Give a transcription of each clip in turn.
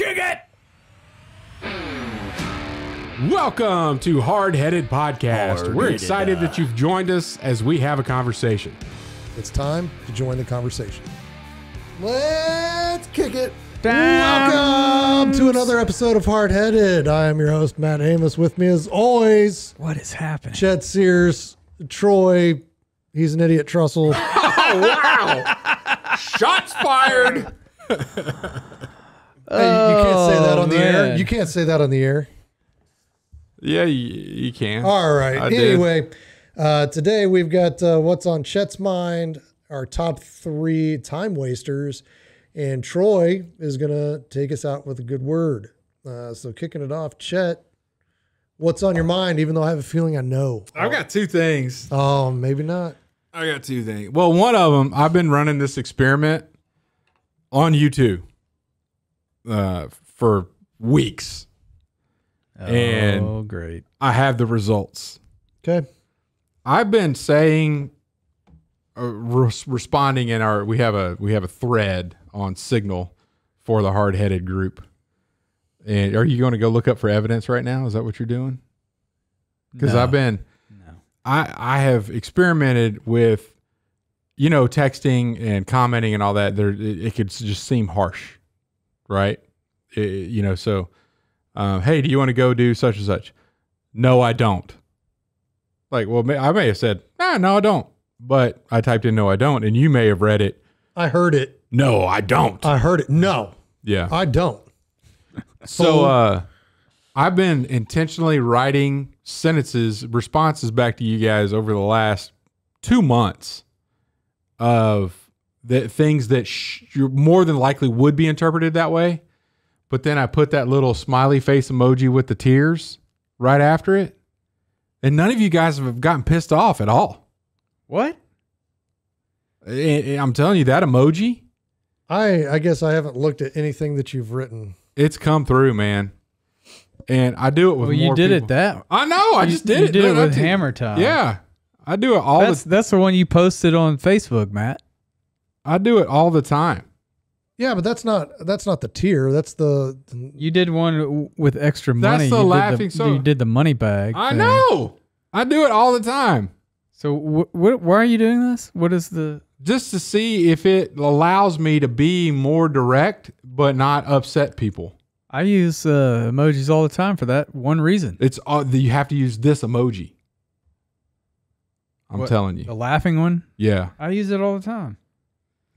Kick it! Welcome to Hard Headed Podcast. We're excited that you've joined us as we have a conversation. It's time to join the conversation. Let's kick it. Welcome to another episode of Hard Headed. I am your host, Matt Amos. With me as always. What is happening? Chet Sears, Troy, he's an idiot, Trussell. Wow. Shots fired. Hey, you can't say that on the air. You can't say that on the air. Yeah, you can. All right. Anyway, today we've got what's on Chet's mind, our top three time wasters, and Troy is going to take us out with a good word. So kicking it off, Chet, what's on your mind, even though I have a feeling I know? I've got two things. Oh, maybe not. I got two things. Well, one of them, I've been running this experiment on YouTube. For weeks. Oh, and great. I have the results. Okay. I've been saying, responding in our, we have a thread on Signal for the hard-headed group. And are you going to go look up for evidence right now? Is that what you're doing? Because no. I've been, no. I have experimented with, you know, texting and commenting and all that. There, it could just seem harsh. Right. You know, so, hey, do you want to go do such and such? No, I don't. Like, well, I may have said, no, I don't. But I typed in, no, I don't. And you may have read it. I heard it. No, I don't. I heard it. No. Yeah. I don't. So, I've been intentionally writing sentences, responses back to you guys over the last 2 months of that things that more than likely would be interpreted that way. But then I put that little smiley face emoji with the tears right after it. And none of you guys have gotten pissed off at all. What? I'm telling you, that emoji. I guess I haven't looked at anything that you've written. It's come through, man. And I do it with more people. I know. I just did it. You did it with Hammer Time. Yeah. I do it all. That's the one you posted on Facebook, Matt. I do it all the time. Yeah, but that's not the tier. That's the you did one with extra money. That's the laughing. So you did the money bag. I know. I do it all the time. So why are you doing this? What is the just to see if it allows me to be more direct, but not upset people. I use emojis all the time for that one reason. It's all you have to use this emoji. I'm telling you, the laughing one. Yeah, I use it all the time.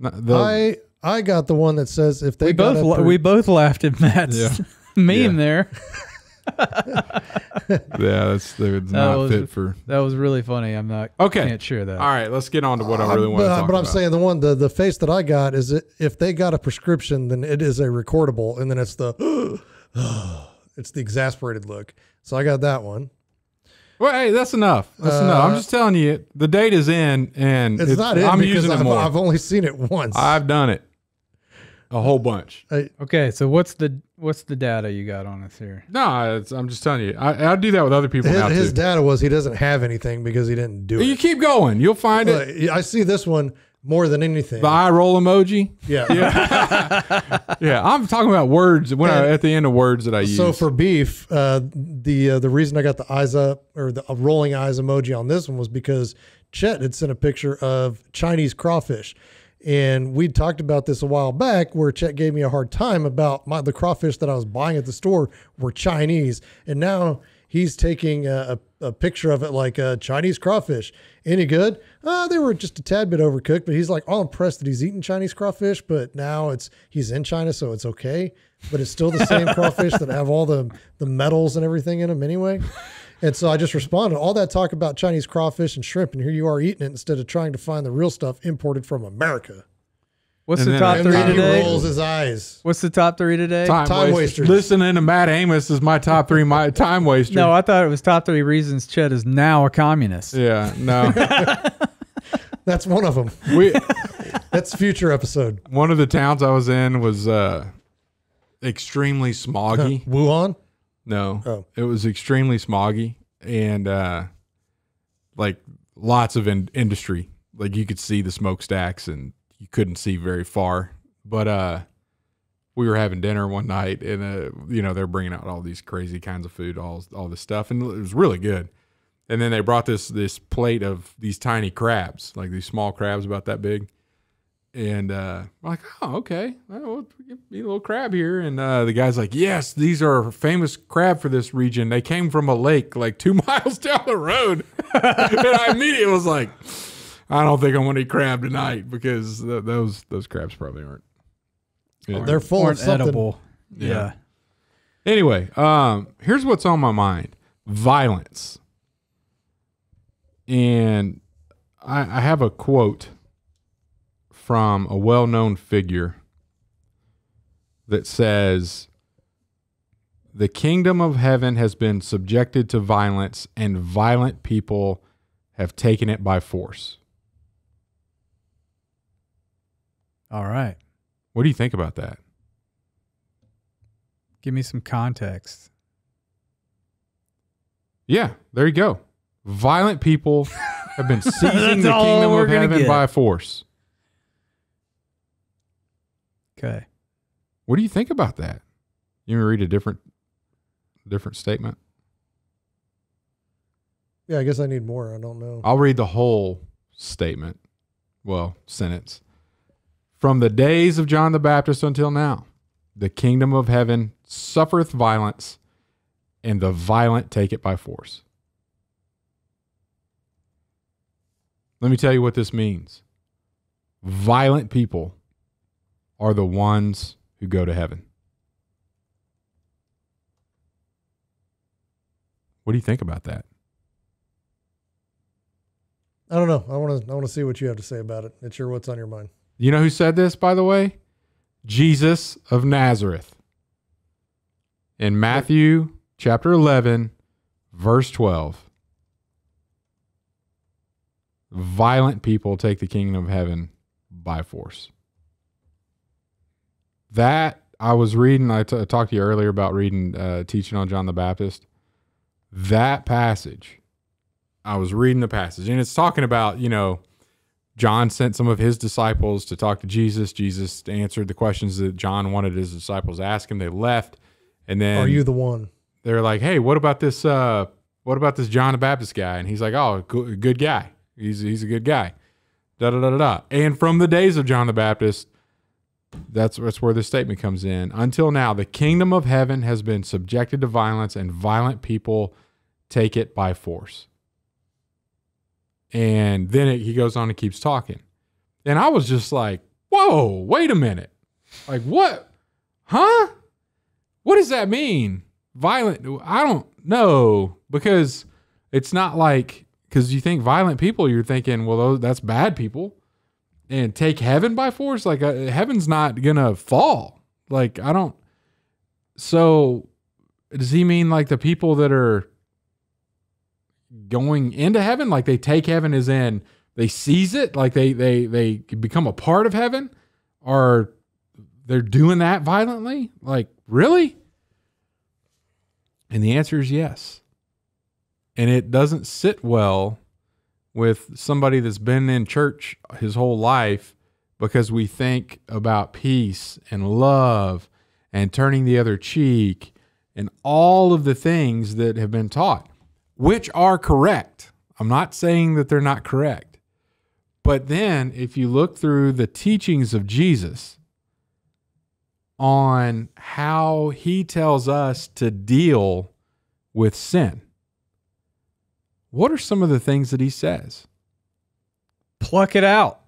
I got the one that says if they we both laughed at Matt's meme there. That was really funny. I'm not can't share that. All right, let's get on to what I really want to talk about. But I'm saying the one the face that I got is if they got a prescription, then it is a recordable, and then it's the it's the exasperated look. So I got that one. Well, hey, that's enough. That's enough. I'm just telling you, the date is in, and it's not in. I'm using it more. I've only seen it once. I've done it a whole bunch. Okay, so what's the data you got on us here? No, I'm just telling you. I do that with other people. His data was he doesn't have anything because he didn't do it. You keep going, you'll find it. I see this one more than anything. The eye roll emoji. Yeah, yeah. Yeah, I'm talking about words at the end of words that I use. So for beef, the reason I got the eyes up or the rolling eyes emoji on this one was because Chet had sent a picture of Chinese crawfish, and we talked about this a while back where Chet gave me a hard time about the crawfish that I was buying at the store were Chinese, and now he's taking a picture of it like a Chinese crawfish. Any good? They were just a tad bit overcooked, but he's like all impressed that he's eating Chinese crawfish, but now he's in China, so it's okay. But it's still the same crawfish that have all the metals and everything in them anyway. And so I just responded, all that talk about Chinese crawfish and shrimp, and here you are eating it instead of trying to find the real stuff imported from America. What's the top three today? He rolls his eyes. What's the top three today? Time wasters. Listening to Matt Amos is my top three. My time waster. No, I thought it was top three reasons Chet is now a communist. Yeah, no. That's one of them. That's future episode. One of the towns I was in was extremely smoggy. Wuhan? No. Oh. It was extremely smoggy and like lots of industry. Like you could see the smokestacks and you couldn't see very far, but we were having dinner one night, and you know, they're bringing out all these crazy kinds of food, all this stuff, and it was really good. And then they brought this plate of these tiny crabs, like these small crabs about that big. And I'm like, oh, okay, well, we'll eat a little crab here. And the guy's like, yes, these are famous crab for this region. They came from a lake like 2 miles down the road. And I immediately was like, I don't think I want to eat crab tonight, because those crabs probably aren't. They're full of something. Edible. Yeah. Anyway, here's what's on my mind. Violence. And I have a quote from a well-known figure that says, "The kingdom of heaven has been subjected to violence, and violent people have taken it by force." All right. What do you think about that? Give me some context. Yeah, there you go. Violent people have been seizing the kingdom of heaven by force. Okay. What do you think about that? You want to read a different statement? Yeah, I guess I need more. I don't know. I'll read the whole statement. Well, sentence. From the days of John the Baptist until now, the kingdom of heaven suffereth violence, and the violent take it by force. Let me tell you what this means. Violent people are the ones who go to heaven. What do you think about that? I don't know. I want to see what you have to say about it. It's what's on your mind. You know who said this, by the way? Jesus of Nazareth. In Matthew chapter 11, verse 12. Violent people take the kingdom of heaven by force. That I was reading, I talked to you earlier about reading, teaching on John the Baptist. That passage, I was reading the passage, and it's talking about, you know, John sent some of his disciples to talk to Jesus. Jesus answered the questions that John wanted his disciples to ask him. They left, and then, "Are you the one?" They're like, "Hey, what about this John the Baptist guy?" And he's like, "Oh, good guy. He's a good guy." Da da da da da. And from the days of John the Baptist, that's where this statement comes in. Until now, the kingdom of heaven has been subjected to violence, and violent people take it by force. And then he goes on and keeps talking. And I was just like, whoa, wait a minute. Like, what? Huh? What does that mean? Violent? I don't know, because it's not like, because you think violent people, you're thinking, well, that's bad people. And take heaven by force? Like, heaven's not going to fall. Like, I don't. So does he mean like the people that are going into heaven, like they take heaven as in they seize it, like they become a part of heaven, or they're doing that violently? Like, really? And the answer is yes. And it doesn't sit well with somebody that's been in church his whole life, because we think about peace and love and turning the other cheek and all of the things that have been taught, which are correct. I'm not saying that they're not correct. But then if you look through the teachings of Jesus on how he tells us to deal with sin, what are some of the things that he says? Pluck it out.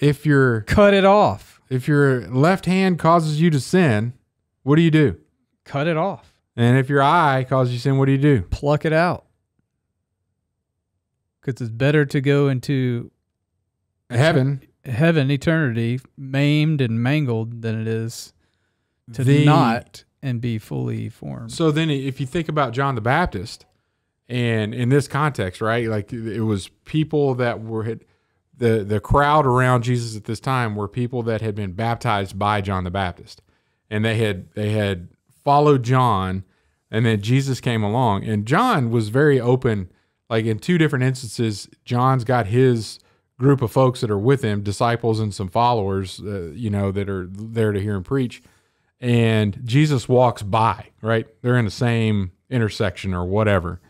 If you're... Cut it off. If your left hand causes you to sin, what do? Cut it off. And if your eye causes you sin, what do? Pluck it out. Because it's better to go into heaven, eternity, maimed and mangled, than it is to not and be fully formed. So then if you think about John the Baptist, and in this context, right, like it was people that were, the crowd around Jesus at this time were people that had been baptized by John the Baptist. And they had followed John, and then Jesus came along. And John was very open. Like in two different instances, John's got his group of folks that are with him, disciples and some followers, you know, that are there to hear him preach. and Jesus walks by, right? They're in the same intersection or whatever.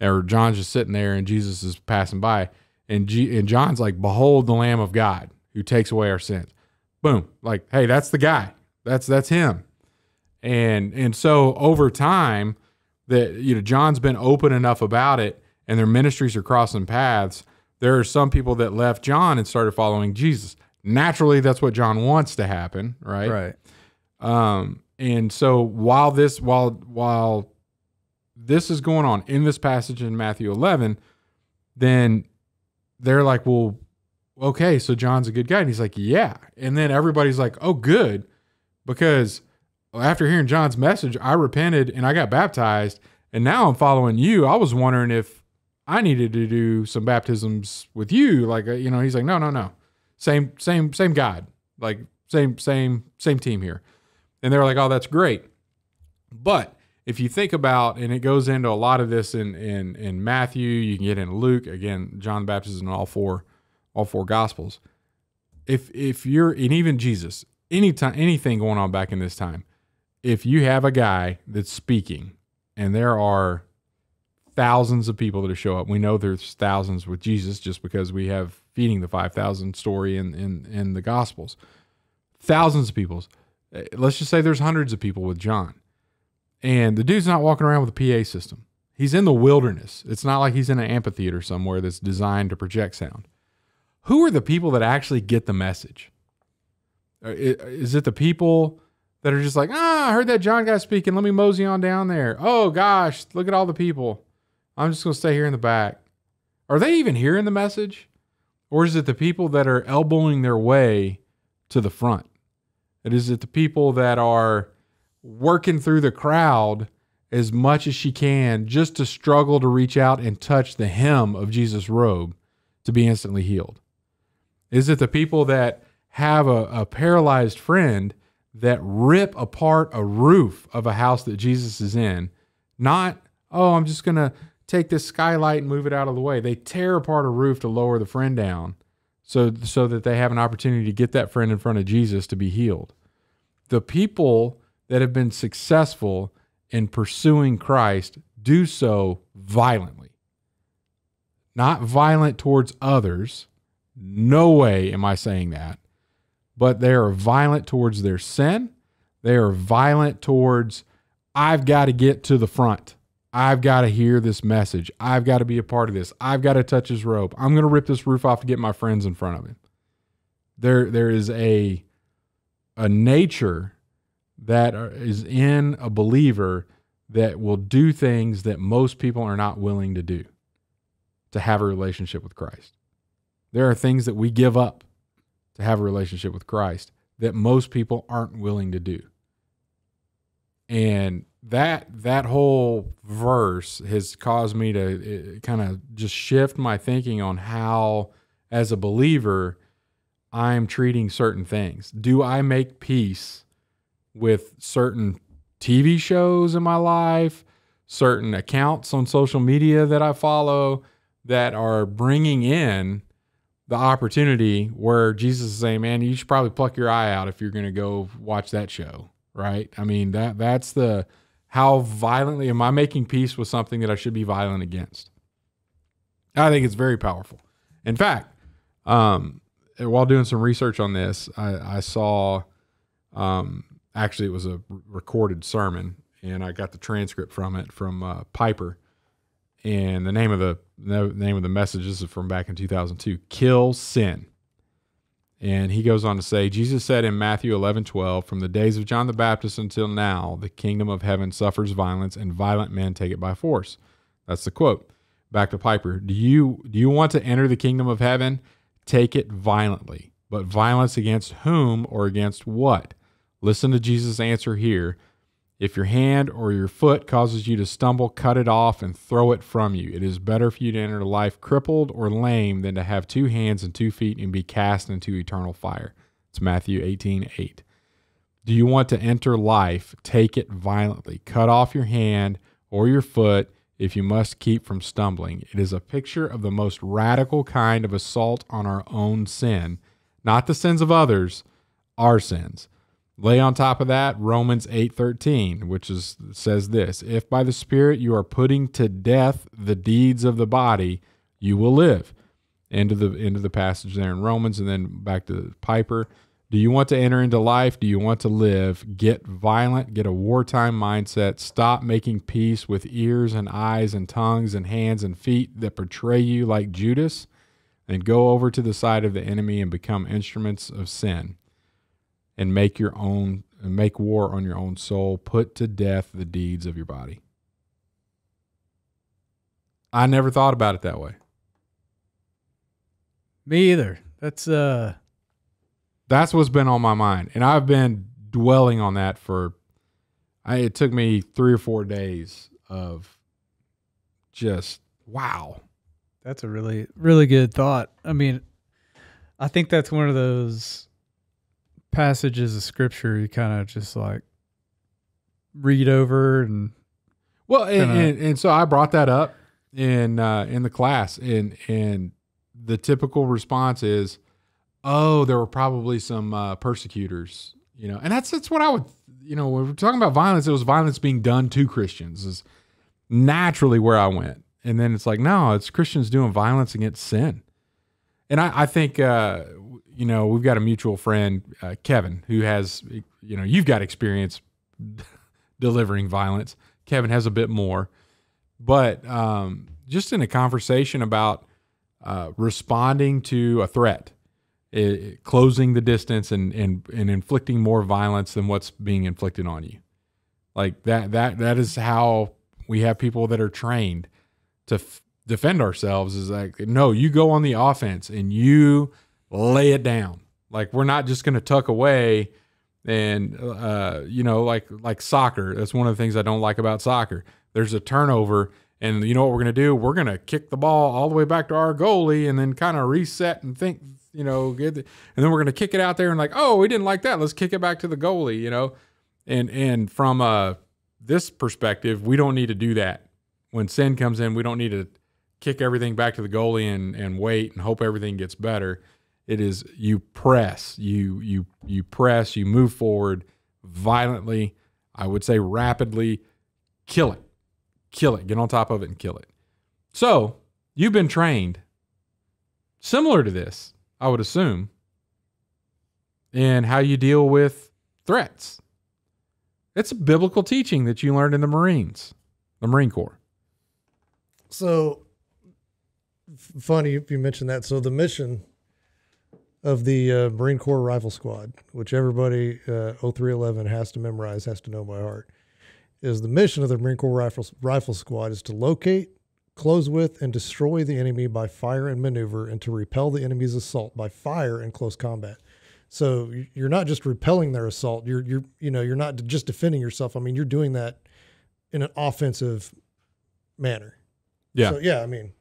Or John's just sitting there and Jesus is passing by. And John's like, behold the Lamb of God who takes away our sins. Boom. Like, hey, that's the guy. That's him. And so over time, that, you know, John's been open enough about it and their ministries are crossing paths. There are some people that left John and started following Jesus. Naturally, that's what John wants to happen, right? Right. And so while this is going on in this passage in Matthew 11, then they're like, well, okay, so John's a good guy. And he's like, yeah. And then everybody's like, oh, good. Because after hearing John's message, I repented and I got baptized and now I'm following you. I was wondering if I needed to do some baptisms with you. Like, you know, he's like, no. Same God, like same team here. And they're like, oh, that's great. But if you think about, and it goes into a lot of this in Matthew, you can get into Luke, again, John the Baptist is in all four gospels. If you're, and even Jesus, anytime, anything going on back in this time, if you have a guy that's speaking and there are thousands of people that show up, we know there's thousands with Jesus just because we have feeding the 5,000 story in the gospels, thousands of people. Let's just say there's hundreds of people with John, and the dude's not walking around with a PA system. He's in the wilderness. It's not like he's in an amphitheater somewhere that's designed to project sound. Who are the people that actually get the message? Is it the people that are just like, I heard that John guy speaking. Let me mosey on down there. Oh gosh, look at all the people. I'm just going to stay here in the back. Are they even hearing the message? Or is it the people that are elbowing their way to the front? And is it the people that are working through the crowd as much as she can just to struggle to reach out and touch the hem of Jesus' robe to be instantly healed? Is it the people that have a paralyzed friend that rip apart a roof of a house that Jesus is in? Not, oh, I'm just going to take this skylight and move it out of the way. They tear apart a roof to lower the friend down so that they have an opportunity to get that friend in front of Jesus to be healed. The people that have been successful in pursuing Christ do so violently. Not violent towards others. No way am I saying that. But they are violent towards their sin. They are violent towards, I've got to get to the front. I've got to hear this message. I've got to be a part of this. I've got to touch his robe. I'm going to rip this roof off to get my friends in front of him. There is a nature that is in a believer that will do things that most people are not willing to do to have a relationship with Christ. There are things that we give up to have a relationship with Christ that most people aren't willing to do. And that whole verse has caused me to kind of just shift my thinking on how, as a believer, I'm treating certain things. Do I make peace with certain TV shows in my life, certain accounts on social media that I follow that are bringing in the opportunity where Jesus is saying, man, you should probably pluck your eye out if you're going to go watch that show, right? I mean, that's the, how violently am I making peace with something that I should be violent against? I think it's very powerful. In fact, while doing some research on this, I saw, actually it was a recorded sermon and I got the transcript from it from Piper. And the name of the message, this is from back in 2002, Kill Sin. And he goes on to say, Jesus said in Matthew 11:12, from the days of John the Baptist until now, the kingdom of heaven suffers violence and violent men take it by force. That's the quote. Back to Piper. Do you want to enter the kingdom of heaven? Take it violently. But violence against whom or against what? Listen to Jesus' answer here. If your hand or your foot causes you to stumble, cut it off and throw it from you. It is better for you to enter life crippled or lame than to have 2 hands and 2 feet and be cast into eternal fire. It's Matthew 18:8. Do you want to enter life? Take it violently. Cut off your hand or your foot if you must keep from stumbling. It is a picture of the most radical kind of assault on our own sin, not the sins of others, our sins. Lay on top of that Romans 8:13, which says this: if by the Spirit you are putting to death the deeds of the body, you will live. End of the passage there in Romans, and then back to Piper. Do you want to enter into life? Do you want to live? Get violent. Get a wartime mindset. Stop making peace with ears and eyes and tongues and hands and feet that betray you like Judas, and go over to the side of the enemy and become instruments of sin. And make war on your own soul. Put to death the deeds of your body. I never thought about it that way. Me either. That's what's been on my mind, and I've been dwelling on that for. It took me 3 or 4 days of just wow. That's a really, really good thought. I mean, I think that's one of those passages of scripture you kind of just like read over and so I brought that up in the class, and the typical response is, oh, there were probably some persecutors, you know. And that's what I would, you know, when we're talking about violence, it was violence being done to Christians is naturally where I went, and then it's like, no, it's Christians doing violence against sin. And I think you know, we've got a mutual friend, Kevin, who has, you know, you've got experience delivering violence. Kevin has a bit more, but just in a conversation about responding to a threat, closing the distance and inflicting more violence than what's being inflicted on you. Like that is how we have people that are trained to defend ourselves, is like, no, you go on the offense and you lay it down. Like, we're not just going to tuck away and, you know, like soccer. That's one of the things I don't like about soccer. There's a turnover, and you know what we're going to do? We're going to kick the ball all the way back to our goalie and then kind of reset and think, you know, and then we're going to kick it out there and like, oh, we didn't like that. Let's kick it back to the goalie, you know? And from this perspective, we don't need to do that. When sin comes in, we don't need to kick everything back to the goalie and wait and hope everything gets better. It is you press, you press, you move forward violently. I would say rapidly. Kill it. Get on top of it and kill it. So you've been trained similar to this, I would assume, in how you deal with threats. It's a biblical teaching that you learned in the Marine Corps. So funny if you mentioned that. So the mission of the Marine Corps Rifle Squad, which everybody 0311 has to memorize, has to know by heart, is the mission of the Marine Corps Rifle Squad is to locate, close with, and destroy the enemy by fire and maneuver, and to repel the enemy's assault by fire in close combat. So you're not just repelling their assault. You're not just defending yourself. I mean, you're doing that in an offensive manner. Yeah. So, yeah, I mean.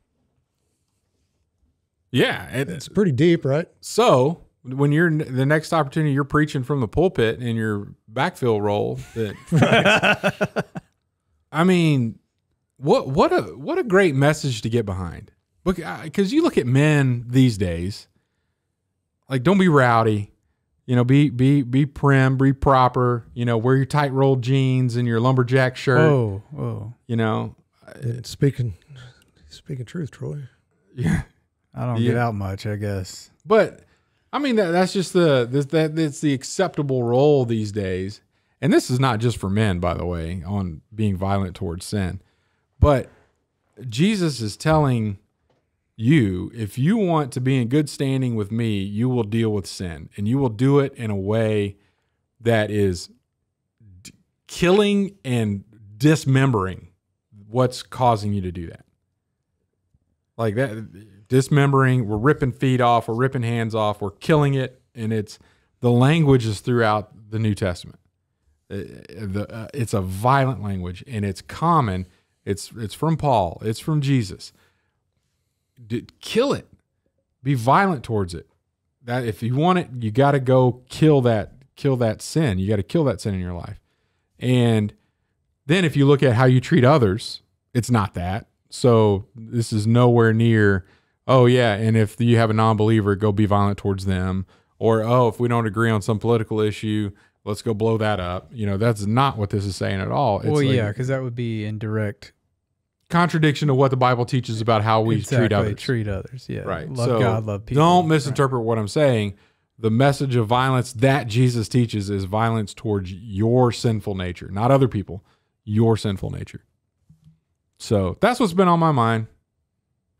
Yeah. It's pretty deep, right? So when you're the next opportunity, you're preaching from the pulpit in your backfill role. That, I mean, what a great message to get behind. Because you look at men these days, like, don't be rowdy, you know, be prim, be proper, you know, wear your tight rolled jeans and your lumberjack shirt. Oh, whoa. You know, and speaking truth, Troy. Yeah. I don't get out much, I guess. But I mean, that's just that's the acceptable role these days. And this is not just for men, by the way, on being violent towards sin. But Jesus is telling you, if you want to be in good standing with me, you will deal with sin, and you will do it in a way that is killing and dismembering what's causing you to do that. Like that. Dismembering, we're ripping feet off, we're ripping hands off, we're killing it, and the language is throughout the New Testament. It's a violent language, and it's common. It's from Paul. It's from Jesus. Kill it. Be violent towards it. That if you want it, you got to go kill that sin. You got to kill that sin in your life. And then if you look at how you treat others, it's not that. So this is nowhere near, oh, yeah, and if you have a non-believer, go be violent towards them. Or, oh, if we don't agree on some political issue, let's go blow that up. You know, that's not what this is saying at all. It's well, like, yeah, because that would be in direct contradiction to what the Bible teaches about how we treat others. Yeah. Right. Love God, love people. Don't misinterpret what I'm saying. The message of violence that Jesus teaches is violence towards your sinful nature, not other people, your sinful nature. So that's what's been on my mind.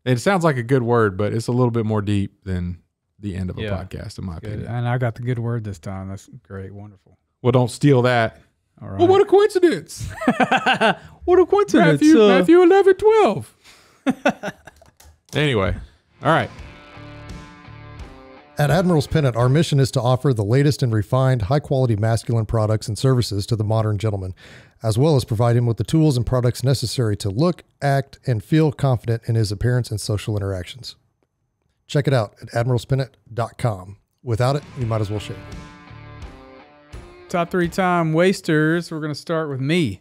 It sounds like a good word, but it's a little bit more deep than the end of a podcast, in my opinion. And I got the good word this time. That's great. Wonderful. Well, don't steal that. All right. Well, what a coincidence. What a coincidence. Matthew 11:12. Anyway. All right. At Admiral's Pennant, our mission is to offer the latest and refined, high-quality masculine products and services to the modern gentleman, as well as provide him with the tools and products necessary to look, act, and feel confident in his appearance and social interactions. Check it out at admiralspennant.com. Without it, you might as well shave. Top three time wasters. We're going to start with me.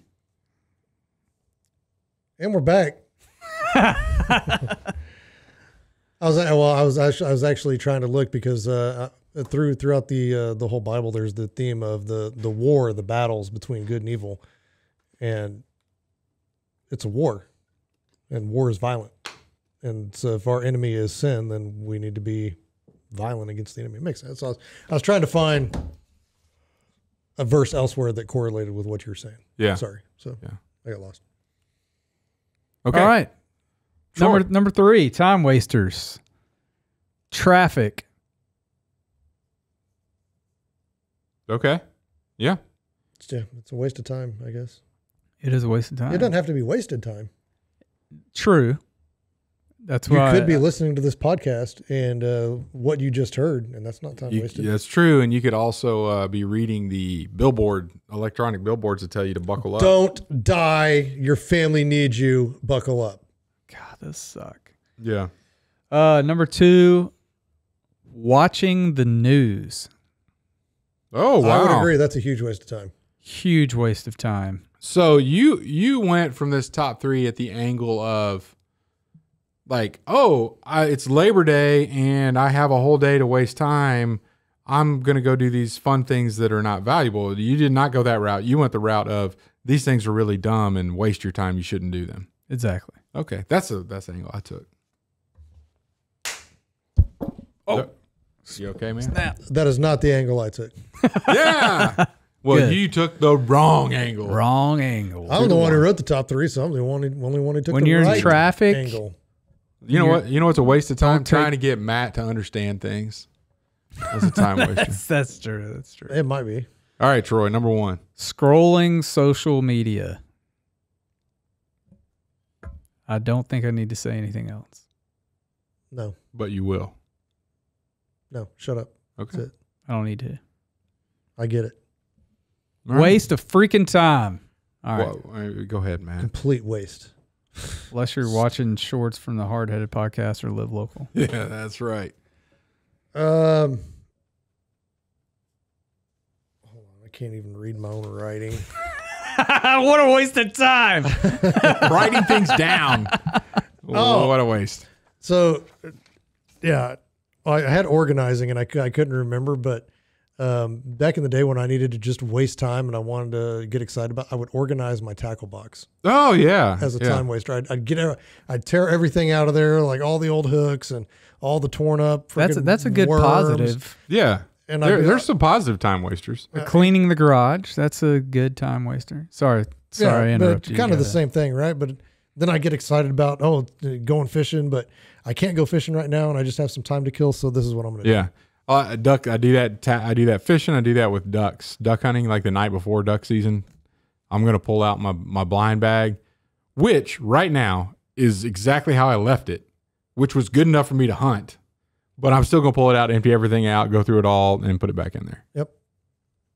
And we're back. I was actually trying to look because throughout the whole Bible, there's the theme of the war, the battles between good and evil, and it's a war, and war is violent, and so if our enemy is sin, then we need to be violent against the enemy. It makes sense. So I was trying to find a verse elsewhere that correlated with what you were saying. Yeah. Sorry. So yeah, I got lost. Okay. All right. Sure. Number three, time wasters. Traffic. Okay. Yeah. It's a waste of time, I guess. It is a waste of time. It doesn't have to be wasted time. True. That's why you could be listening to this podcast and what you just heard, and that's not time wasted. That's true, and you could also be reading the electronic billboards that tell you to buckle up. Don't die. Your family needs you. Buckle up. God, this suck. Yeah. Number two, watching the news. Oh, wow. I would agree. That's a huge waste of time. Huge waste of time. So you went from this top three at the angle of like, oh, it's Labor Day and I have a whole day to waste time. I'm going to go do these fun things that are not valuable. You did not go that route. You went the route of these things are really dumb and waste your time. You shouldn't do them. Exactly. Okay, that's the angle I took. Oh, you okay, man? Snap. That is not the angle I took. Yeah. Well, good. You took the wrong angle. Wrong angle. I'm the one who wrote the top three, so I'm the only one who took the right traffic angle. You know what? You know what's a waste of time? Trying to get Matt to understand things. That's a time waster. That's true. That's true. It might be. All right, Troy. Number one. Scrolling social media. I don't think I need to say anything else. No. But you will. No, shut up. Okay. That's it. I don't need to. I get it. All waste of freaking time. All right. Whoa. Go ahead, man. Complete waste. Unless you're watching shorts from the Hard Headed Podcast or Live Local. Yeah, that's right. Hold on. I can't even read my own writing. What a waste of time. Writing things down. Oh, what a waste. So, yeah, I had organizing and I couldn't remember, but back in the day when I needed to just waste time and I wanted to get excited about, I would organize my tackle box. Oh, yeah. As a time waster. I'd tear everything out of there, like all the old hooks and all the torn up. That's a good worms. Positive. Yeah. And there's some positive time wasters. Cleaning the garage. That's a good time waster. Sorry, I interrupted you. Kind of the same thing, right? But then I get excited about, oh, going fishing, but I can't go fishing right now and I just have some time to kill, so this is what I'm going to do. Yeah. I do that fishing. I do that with ducks. Duck hunting, like the night before duck season. I'm going to pull out my blind bag, which right now is exactly how I left it, which was good enough for me to hunt. But I'm still going to pull it out, empty everything out, go through it all, and put it back in there. Yep.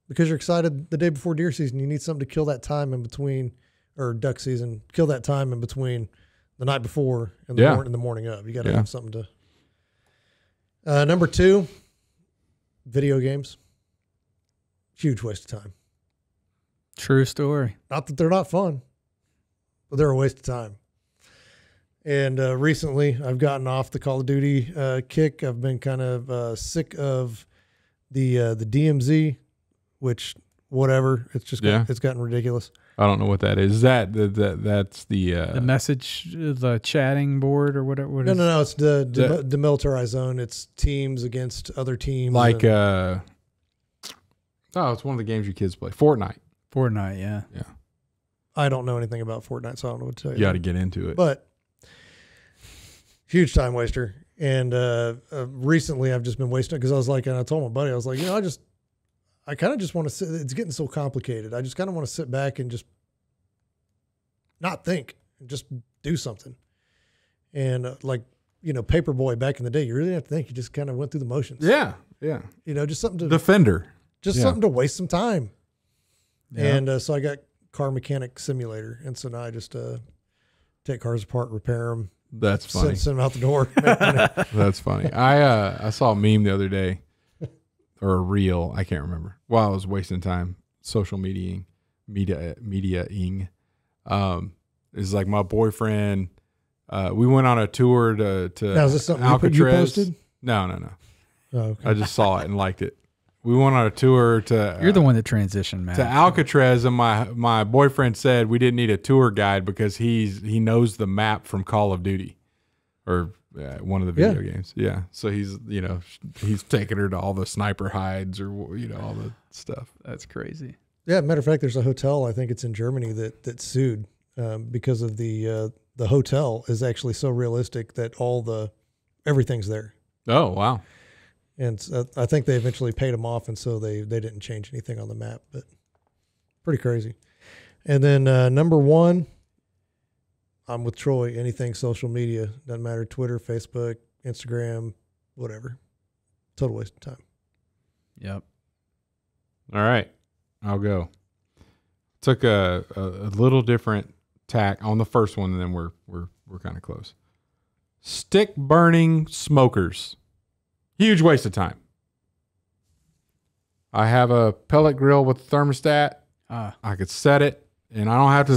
Because you're excited the day before deer season, you need something to kill that time in between, or duck season, kill that time in between the night before and the, and the morning of. You got to have something to. Number two, video games. Huge waste of time. True story. Not that they're not fun, but they're a waste of time. And recently, I've gotten off the Call of Duty kick. I've been kind of sick of the DMZ, which whatever. It's just it's gotten ridiculous. I don't know what that is. That's the message, the chatting board or whatever. What no. It's the demilitarized zone. It's teams against other teams. Like it's one of the games your kids play. Fortnite. Fortnite, yeah. Yeah. I don't know anything about Fortnite, so I don't know what to tell you. You got to get into it. But huge time waster. And recently I've just been wasting it because I was like, and I told my buddy, I was like, I kind of just want to sit. It's getting so complicated. I just kind of want to sit back and just not think and just do something. And Paperboy back in the day, you really didn't have to think. You just kind of went through the motions. Yeah. Yeah. Just something to Defender. Just something to waste some time. Yeah. And so I got Car Mechanic Simulator. And so now I just take cars apart, repair them. That's funny. Send them out the door. That's funny. I saw a meme the other day, or a reel, I can't remember, while I was wasting time social mediaing. It's like my boyfriend. We went on a tour to now, is this something Alcatraz. You posted? No. Oh, okay. I just saw it and liked it. We went on a tour to. You're the one that transitioned, Matt. To Alcatraz, and my boyfriend said we didn't need a tour guide because he knows the map from Call of Duty, or one of the video games. Yeah, so he's taking her to all the sniper hides or all the stuff. That's crazy. Yeah, matter of fact, there's a hotel, I think it's in Germany, that sued because of the hotel is actually so realistic that everything's there. Oh wow. And I think they eventually paid them off, and so they didn't change anything on the map, but pretty crazy. And then number one, I'm with Troy. Anything social media, doesn't matter, Twitter, Facebook, Instagram, whatever. Total waste of time. Yep. All right, I'll go. Took a little different tack on the first one, and then we're kind of close. Stick burning smokers. Huge waste of time. I have a pellet grill with a thermostat. I could set it, and I don't have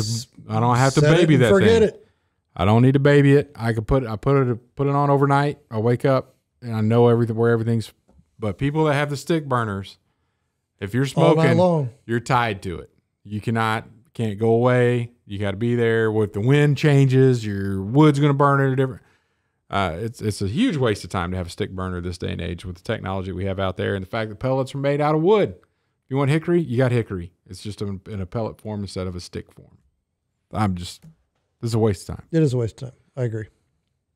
to baby that thing. Forget it. I don't need to baby it. I could put it on overnight. I wake up and I know where everything's. But people that have the stick burners, if you're smoking, you're tied to it. You can't go away. You got to be there. What if the wind changes? Your wood's going to burn at a different. It's a huge waste of time to have a stick burner this day and age with the technology we have out there and the fact that pellets are made out of wood. If you want hickory, you got hickory. It's just in a pellet form instead of a stick form. This is a waste of time. It is a waste of time. I agree.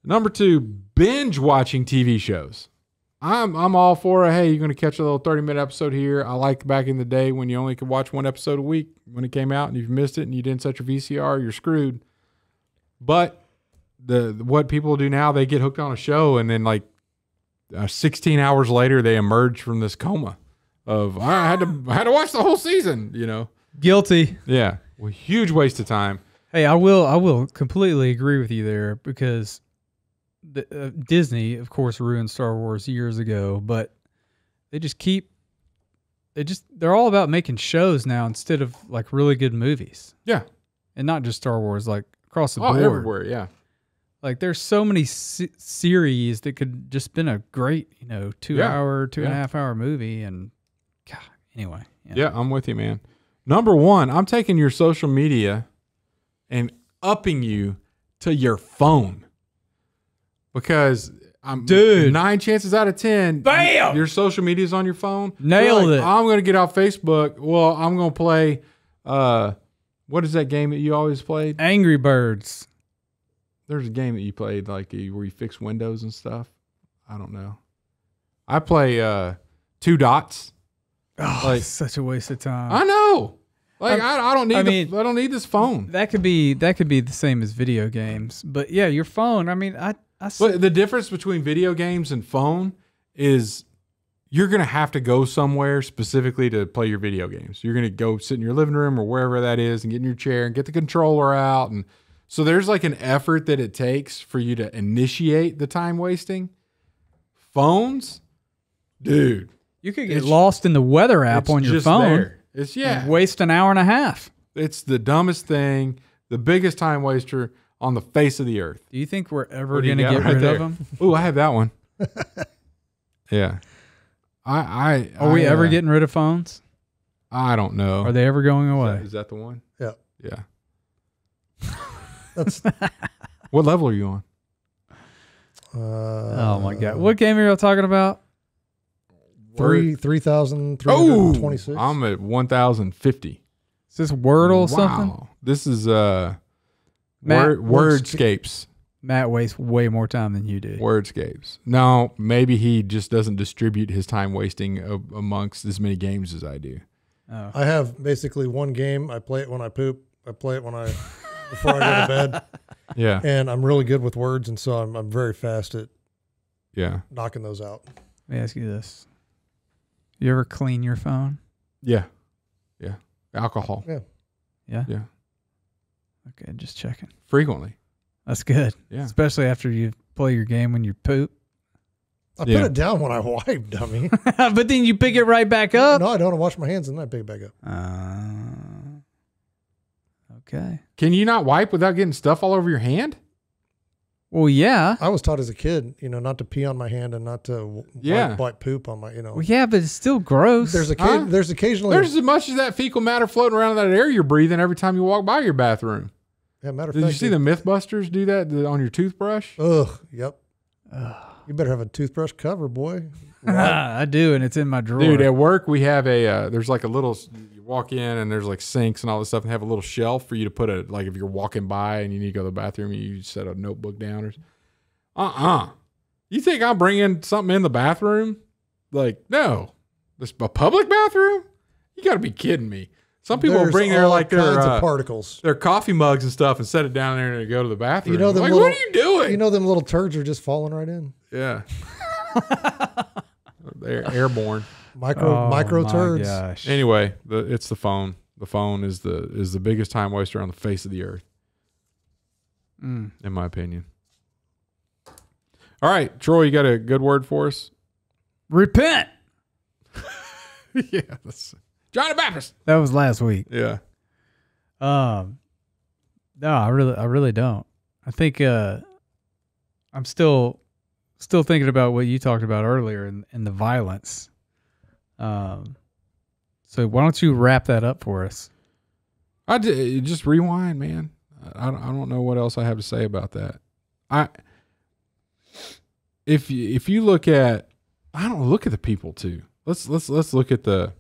Number two, binge watching TV shows. I'm all for hey, you're going to catch a little 30-minute episode here. I like back in the day when you only could watch one episode a week when it came out, and if you missed it and you didn't set your VCR, you're screwed. But what people do now, they get hooked on a show, and then 16 hours later, they emerge from this coma of I had to watch the whole season. Guilty. Yeah, well, huge waste of time. Hey, I will completely agree with you there because Disney, of course, ruined Star Wars years ago, but they're all about making shows now instead of really good movies. Yeah, and not just Star Wars, across the board, everywhere. Yeah. There's so many series that could just been a great, 2.5 hour movie. And God, anyway. Yeah, I'm with you, man. Number one, I'm taking your social media and upping you to your phone because I'm 9 chances out of 10. Bam! Your social media is on your phone. Nailed it. I'm going to get off Facebook. Well, I'm going to play, what is that game that you always played? Angry Birds. There's a game that you played where you fix windows and stuff. I don't know. I play Two Dots. Oh, it's such a waste of time. I know. I don't need this phone. That could be the same as video games. But yeah, your phone. But the difference between video games and phone is you're gonna have to go somewhere specifically to play your video games. You're gonna go sit in your living room or wherever that is and get in your chair and get the controller out and. So there's an effort that it takes for you to initiate the time wasting. Phones, dude, you could get lost in the weather app on your phone. It's and waste an hour and a half. It's the dumbest thing, the biggest time waster on the face of the earth. Do you think we're ever going to get rid of them? Ooh, I have that one. Yeah, are we ever getting rid of phones? I don't know. Are they ever going away? Is that the one? Yeah. Yeah. That's what level are you on? Oh my God. What game are y'all talking about? 3,326. I'm at 1,050. Is this Wordle something? This is Wordscapes. Matt wastes way more time than you do. Wordscapes. No, maybe he just doesn't distribute his time wasting amongst as many games as I do. Oh. I have basically one game. I play it when I poop. I play it when I before I go to bed. Yeah. And I'm really good with words, and so I'm very fast at knocking those out. Let me ask you this. You ever clean your phone? Yeah. Yeah. Alcohol. Yeah. Yeah? Yeah. Okay, just checking. Frequently. That's good. Yeah. Especially after you play your game when you poop. I put it down when I wipe, dummy. But then you pick it right back up. No, I don't. I wash my hands and then I pick it back up. Okay. Can you not wipe without getting stuff all over your hand? Well, yeah. I was taught as a kid, you know, not to pee on my hand and not to wipe poop on my, you know. Well, yeah, but it's still gross. There's occasionally. There's as much of that fecal matter floating around in that air you're breathing every time you walk by your bathroom. Yeah, matter of fact. Did you see the Mythbusters do that on your toothbrush? Ugh, yep. You better have a toothbrush cover, boy. Right? I do, and it's in my drawer. Dude, at work we have a, there's like a little, you walk in and there's like sinks and all this stuff, and have a little shelf for you to put a, like if you're walking by and you need to go to the bathroom, you set a notebook down or something. You think I'm bringing something in the bathroom? Like, no. This a public bathroom? You got to be kidding me. Some people bring their particles, their coffee mugs and stuff, and set it down there and go to the bathroom. You know, like, what are you doing? You know, them little turds are just falling right in. Yeah, they're airborne. Micro turds. Gosh. Anyway, it's the phone. The phone is the biggest time waster on the face of the earth, in my opinion. All right, Troy, you got a good word for us? Repent. Yeah. That's John the Baptist. That was last week. Yeah. No, I really don't. I think I'm still thinking about what you talked about earlier and the violence. So why don't you wrap that up for us? Just rewind, man. I don't know what else I have to say about that. If you look at, I don't look at the people too. Let's look at the.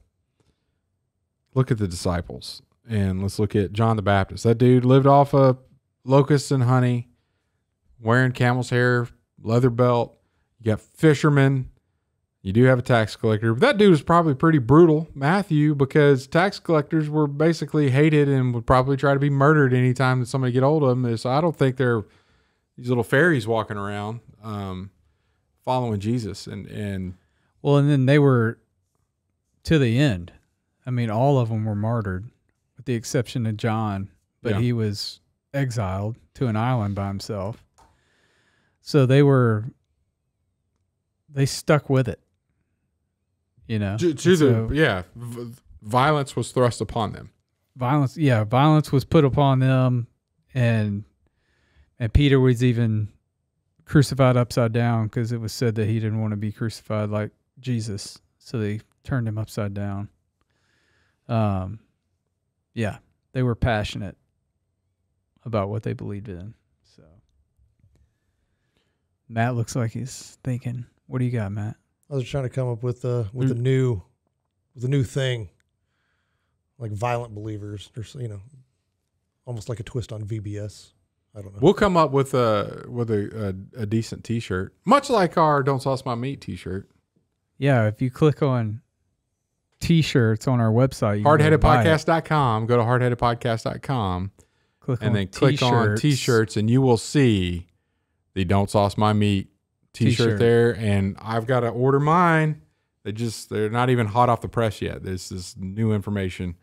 Look at the disciples, and let's look at John the Baptist. That dude lived off of locusts and honey, wearing camel's hair, leather belt. You got fishermen. You do have a tax collector. But that dude was probably pretty brutal, Matthew, because tax collectors were basically hated and would probably try to be murdered anytime that somebody get hold of them. So I don't think they're these little fairies walking around following Jesus. And then they were to the end. I mean, all of them were martyred with the exception of John, but he was exiled to an island by himself. So they stuck with it, you know. Violence was thrust upon them. Violence was put upon them, and Peter was even crucified upside down because it was said that he didn't want to be crucified like Jesus, so they turned him upside down. Yeah, they were passionate about what they believed in. So Matt looks like he's thinking. What do you got, Matt? I was trying to come up with a new thing, like violent believers, or you know, almost like a twist on VBS. I don't know. We'll come up with a decent T-shirt, much like our "Don't Sauce My Meat" T-shirt. Yeah, if you click on T-shirts on our website, hardheadedpodcast.com. Go to hardheadedpodcast.com and then click on T-shirts, and you will see the "Don't Sauce My Meat" T-shirt there. And I've got to order mine. They're not even hot off the press yet. This is new information.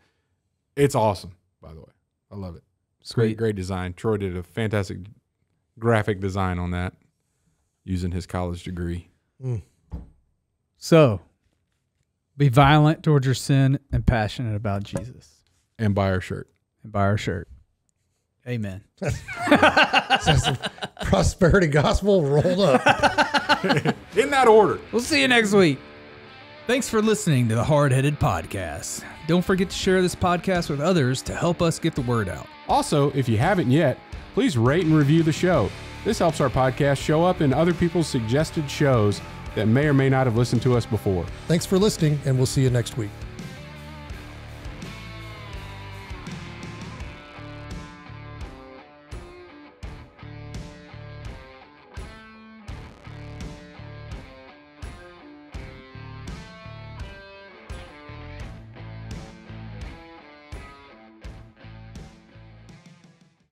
It's awesome, by the way. I love it. Sweet. Great design. Troy did a fantastic graphic design on that using his college degree. So be violent towards your sin and passionate about Jesus. And buy our shirt. Amen. That's the prosperity gospel rolled up. In that order. We'll see you next week. Thanks for listening to the Hard Headed Podcast. Don't forget to share this podcast with others to help us get the word out. Also, if you haven't yet, please rate and review the show. This helps our podcast show up in other people's suggested shows that may or may not have listened to us before. Thanks for listening, and we'll see you next week.